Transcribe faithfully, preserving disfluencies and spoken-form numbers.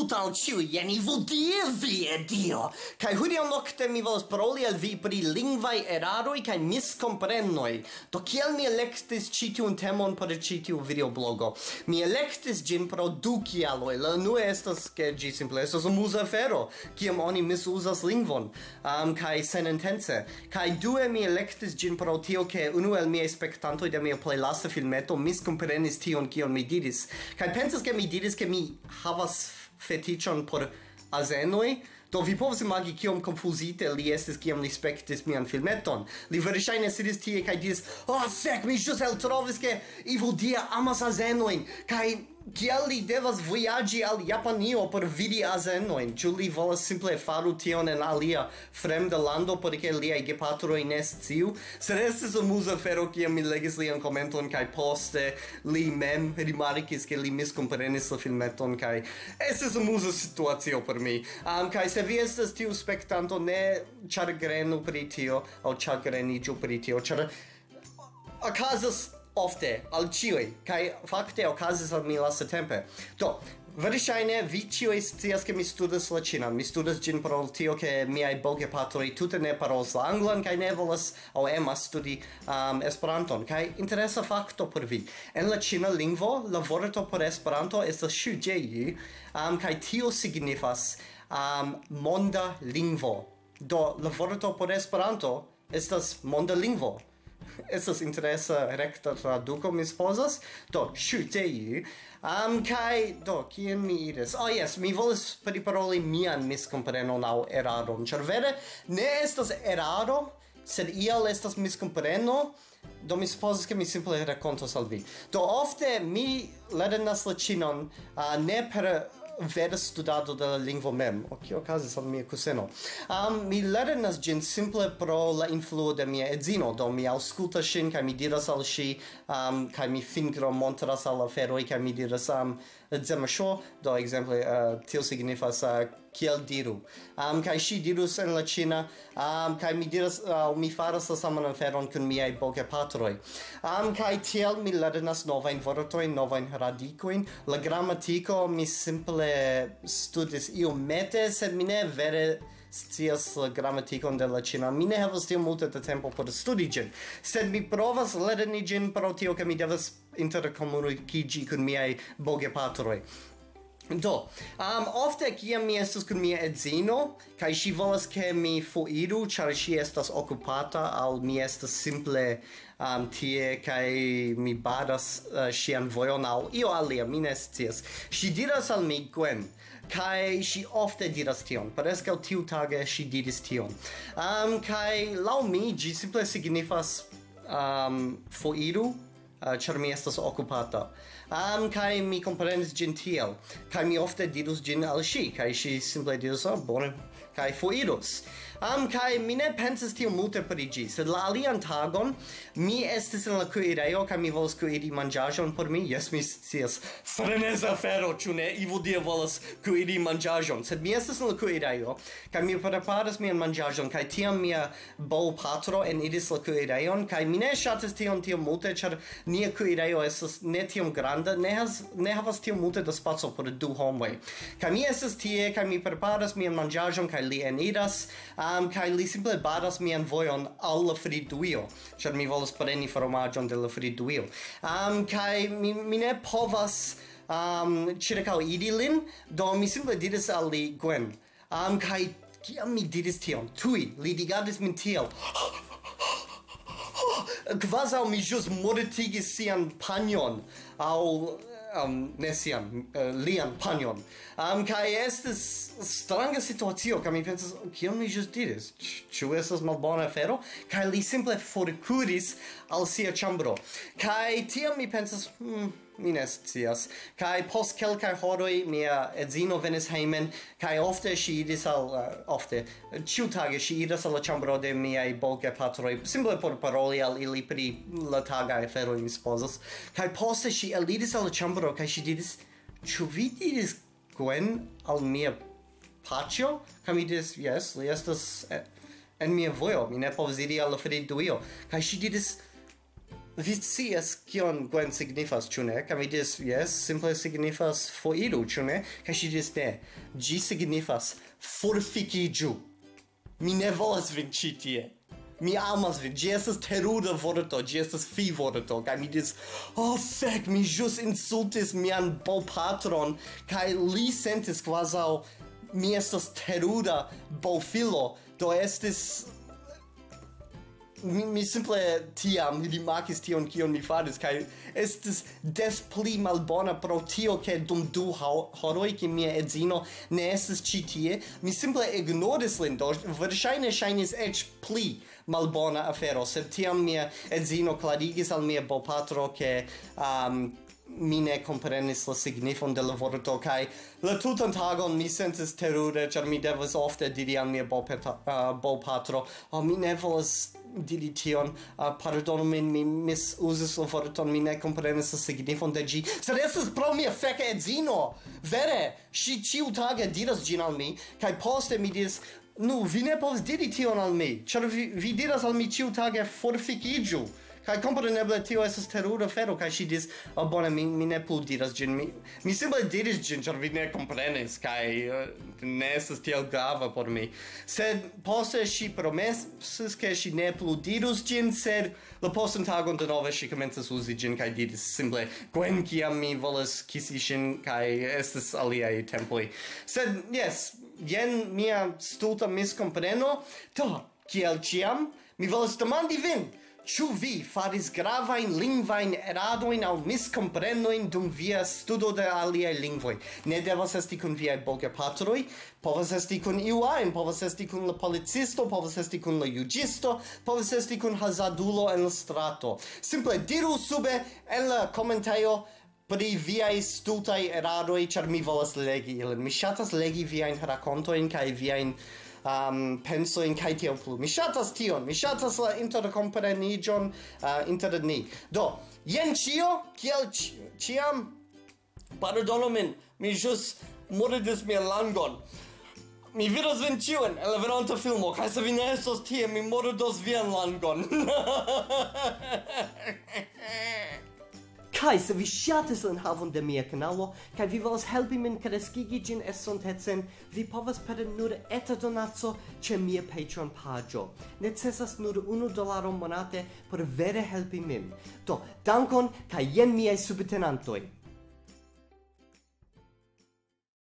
duttauciuje ni vodie dio, kai hodiaŭ nokte mi volas paroli al vi pri lingvaj eraroj kaj miskomprenoj. Do kiel mi elektis ĉi tiun temon por ĉi tiu videoblogo? Mi elektis ĝin pro du kialoj. La unua estas ke ĝi simple estas amuza afero, kiam oni misuzas lingvon um, kaj senintence. Kaj due mi elektis ĝin pro tio ke unu el miaj spektantoj de mia plej lasta filmeto miskomprenis tion kion mi diris. Kaj pensas ke mi diris ke mi havas fetichon por azenoi, do vi povas imagi kiom confusite li estis kiam li spektis mian filmeton. Li verŝajne sidis tie kaj diris: "Oh, sek, mi ĵus eltrovis ke Evildea amas azenoin, kaj kiel li devas vojaĝi al Japanio por vidi azenoin? Ĉu li volas simple faru tion en alia fremda lando porque liaj gepatroj ne sciu?" Sed estis amuza afero kiam mi legis lian komenton kaj poste li mem rimarkis ke li miskomprenis la filmeton kaj estis amuza situacio por mi. Um, kaj se vi estas tiu spektanto, ne ĉagrenu pri tio aŭ ĉagreniĝu pri tio, ĉar okazas ofte al ĉiuj, kaj fakte okazas al mi lastatempe. Do, verŝajne vi ĉiuj scias ke mi studas la ĉinan. Mi studas ĝin pro tio ke miaj bogepatroj tute ne parolas la anglan kaj ne volas aŭ emas studi um, Esperanton. Kaj interesa fakto por vi: en la ĉina lingvo la vorto por Esperanto estas shujeji, um, kaj tio signifas um, monda lingvo. Do la vorto por Esperanto estas monda lingvo. Estas interesa rekta traduko, mi supozas. Do, ŝutei. Um, kai, do, kien mi iris? Oh, yes, mi volis priparoli mian miskomprenon aŭ eraron, ĉar vere ne estas eraro, sed iel estas miskompreno. Do mi supozas ke mi simple rakontos al vi. Do, ofte mi lernas la ĉinon uh, ne per vera studado de la lingvo mem, o kio okazis al mia kuseno. Um, mi lernas ĝin simple pro la influo de mia edzino. Do mi aŭskultas ŝin kaj mi diras al ŝi, um, kaj mi fingro montras al aferoj kaj mi diras um, "zemasho", do ekzemple uh, tio signifas uh, kiel diru. Um, kaj ŝi dirus en la ĉina, um, kaj mi diras uh, mi faras la saman aferon kun miaj bogepatroj. Um, kaj tiel mi lernas novajn vortojn, novajn radikojn. La gramatiko mi simple studis iomete, sed mi ne vere scias la gramatikon de la ĉina. Mi ne havas tiom multe da tempo por studi ĝin, sed mi provas lerni ĝin pro tio ke mi devas interkomunikiĝi kun miaj bogepatroj. Do, um, ofte kiam mi estas kun mia edzino kaj ŝi volas ke mi foiru, ĉar ŝi estas okupata aŭ mi estas simple um, tie kaj mi baras uh, ŝian vojon aŭ io alia, mi ne scias. Ŝi diras al mi "Gwen", kaj ŝi ofte diras tion. Preskaŭ tiutage ŝi diris tion. Um, kaj laŭ mi ĝi simple signifas um, foiru, Uh, ĉar mi estas okupata. Um, kaj mi komprenis ĝin tiel. Kaj mi ofte dirus ĝin al ŝi, kaj ŝi simple dirus: "Oh, bone", kaj foirus. Um, kaj mi ne pensas tiom multe pri ĝi, sed la alian tagon mi estis en la kuirejo kaj mi volas kuiri manĝaĵon por mi. Jes, mi scias, freneza afero, ĉu ne? Evildea volas kuiri manĝaĵon, sed mi estis en la kuirejo kaj mi preparas mian manĝaĵon kaj tiam mia bopatro eniris la kuirejon kaj mi ne ŝatis tion tiom multe, ĉar nia kuirejo estas ne tiom granda, ne has, ne havas tiom multe da spaco por du homoj. Kaj mi estis tie kaj mi preparas mian manĝaĵon kaj li eniras. Um, kaj li simple baras mian vojon al la fridujo, ĉar mi volas preni fromaĝon de la fridujo. Um, kaj mi, mi ne povas um, ĉirkaŭiri lin, do mi simple diris al li "Gwen". Um, kaj kiam mi diris tion, tuj li rigardis min tiel, kvazaŭ mi ĵus mortigis sian panjon aŭ Um, ne sian, uh, lian panjon. Um, kaj estis stranga situacio, kaj mi pensas, kion mi ĵus diris? Ĉu estas malbona afero? Kaj li simple forkuris al sia ĉambro. Kaj tiam mi pensas, hmm, mi ne scias. Kaj post kelkaj horoj mia edzino venis hejmen kaj ofte ŝi iris al uh, ofte ĉiutage ŝi iras al la ĉambro de miaj bogepatroj simple por paroli al ili pri la tagaj aferoj, mi supozas. Kaj poste ŝi eliris al la ĉambro kaj ŝi diris: "Ĉu vi diris Gwen al mia paĉjo?" Kaj mi diris: "Jes, li estas en mia vojo, mi ne povas iri al la fridujo." Kaj ŝi diris: Vitzias kion gwen signifas, ĉu ne? Kaj mi diris jes, simple signifas foiru, ĉu ne? Kaj ŝi diris ne, ĝi signifas forfikiĝu. Mi ne volas vin ĉi tie. Mi amas vin, ĝi estas terura vorto, ĝi estas fi-vorto, kaj mi diris, oh fek, mi ĵus insultis mian bopatron, kaj li sentis kvazaŭ mi estas terura bofilo, do estis... Mi, mi simple tiam rimarkis tion kion mi faris, kaj estis des pli malbona pro tio ke dum du horoj ke mia edzino ne estis ĉi tie, mi simple ignoris lin, do verŝajne ŝajnis eĉ pli malbona afero, sed tiam mia edzino klarigis al mia bopatro ke um, mi ne komprenis la signifon de la vorto, kaj la tutan tagon mi sentis terure, ĉar mi devas ofte diri al mia bopatro, oh, mi ne volas diri tion, uh, pardonu min, mi misuzis la vorton, mi ne komprenis la signifon de ĝi, sed estas pro mia feka edzino, vere, ŝi ĉiutage diras ĝin al mi, kaj poste mi diris, nu, vi ne povas diri tion al mi, ĉar vi, vi diras al mi ĉiutage forfikiĝu. Kaj kompreneble tio estas terura afero, kaj ŝi diris, oh bone, mi, mi ne plu diras ĝin, mi, mi simple diris ĝin, ĉar vi ne komprenis, kaj uh, ne estas tiel grava por mi. Sed poste ŝi promesis, ke ŝi ne plu dirus ĝin, sed la postan tagon denove ŝi komencis uzi ĝin, kaj diris simple, Gwen, kiam mi volas kisi ŝin, kaj estas aliaj tempoj. Sed, jes, jen mia stulta miskompreno, do, kiel ĉiam, mi volas demandi vin, ĉu vi faris gravajn lingvajn eradojn aŭ miskomprenojn dum via studo de aliaj lingvoj? Ne devas esti kun viaj bogepatroj, povas esti kun iu ajn, povas esti kun la policisto, povas esti kun la juĝisto, povas esti kun hazadulo en la strato. Simple diru sube en la komentejo pri viaj stultaj eradoj, ĉar mi volas legi ilin. Mi ŝatas legi viajn rakontojn kaj viajn Um, penso in kaj tiel plu. Mi ŝatas tion, mi ŝatas la interkompreniĝon uh, inter ni. Do, jen ĉio, kiel ĉiam, pardonu min, mi ĵus murdis mian langon. Mi vidos vin ĉiujn en la venonta filmo, kaj se vi ne estos tie, mi murdos vian langon. Kaj se vi ŝatis la enhavon de mia kanalo, kaj vi volas helpi min kreskigi ĝin estontecen, vi povas per nur eta donaco ĉe mia Patreon paĝo. Necesas nur unu dolaro monate por vere helpi min. Do, dankon kaj jen miaj subtenantoj.